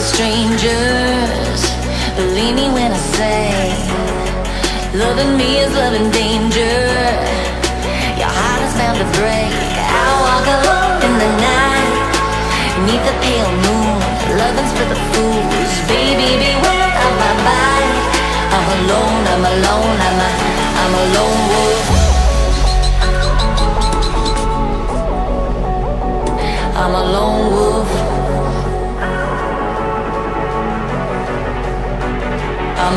for strangers. Believe me when I say, loving me is loving danger. Your heart is bound to break. I walk alone in the night, neath the pale moon. Loving's for the fools. Baby, beware of my body. I'm alone, I'm alone, I'm a lone wolf. I'm a lone wolf. I'm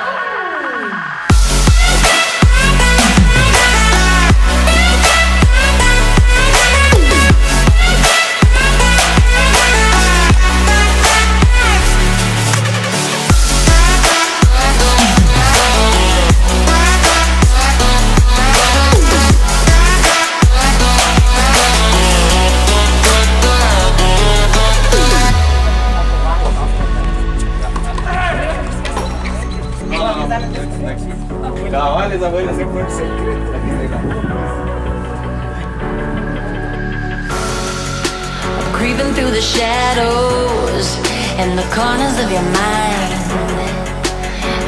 la abuela se fue secreta. I'm creeping through the shadows and the corners of your mind.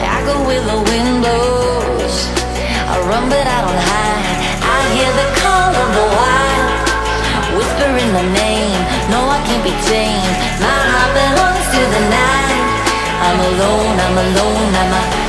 I go with the wind blows. I run but I don't hide. I hear the call of the wild, whispering the name. No, I can't be tamed. My heart belongs to the night. I'm alone, I'm alone, I'm alone.